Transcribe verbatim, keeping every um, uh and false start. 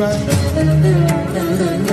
Shiva.